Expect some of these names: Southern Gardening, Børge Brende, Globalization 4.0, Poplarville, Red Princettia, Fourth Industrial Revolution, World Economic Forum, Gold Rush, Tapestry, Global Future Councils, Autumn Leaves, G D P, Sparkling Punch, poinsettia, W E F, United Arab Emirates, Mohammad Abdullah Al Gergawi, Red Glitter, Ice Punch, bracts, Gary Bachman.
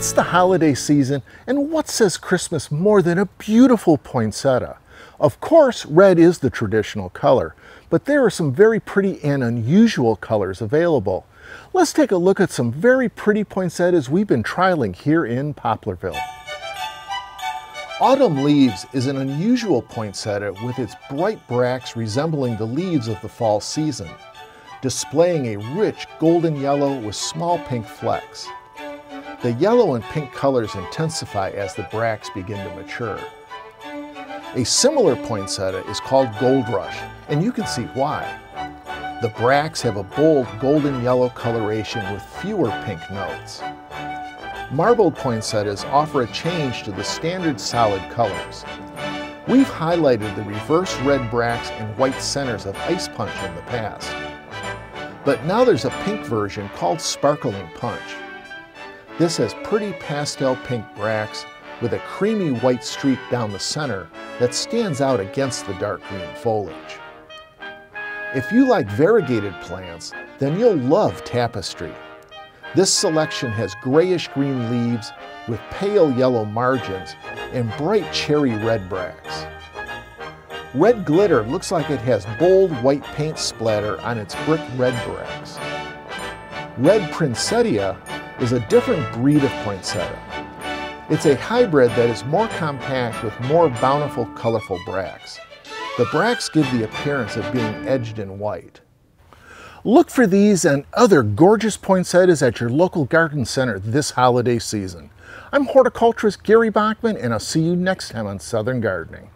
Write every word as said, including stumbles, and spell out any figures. It's the holiday season, and what says Christmas more than a beautiful poinsettia? Of course, red is the traditional color, but there are some very pretty and unusual colors available. Let's take a look at some very pretty poinsettias we've been trialing here in Poplarville. Autumn Leaves is an unusual poinsettia with its bright bracts resembling the leaves of the fall season, displaying a rich golden yellow with small pink flecks. The yellow and pink colors intensify as the bracts begin to mature. A similar poinsettia is called Gold Rush, and you can see why. The bracts have a bold golden yellow coloration with fewer pink notes. Marbled poinsettias offer a change to the standard solid colors. We've highlighted the reverse red bracts and white centers of Ice Punch in the past. But now there's a pink version called Sparkling Punch. This has pretty pastel pink bracts with a creamy white streak down the center that stands out against the dark green foliage. If you like variegated plants, then you'll love Tapestry. This selection has grayish-green leaves with pale yellow margins and bright cherry red bracts. Red Glitter looks like it has bold white paint splatter on its brick red bracts. Red Princettia is a different breed of poinsettia. It's a hybrid that is more compact with more bountiful, colorful bracts. The bracts give the appearance of being edged in white. Look for these and other gorgeous poinsettias at your local garden center this holiday season. I'm horticulturist Gary Bachman, and I'll see you next time on Southern Gardening.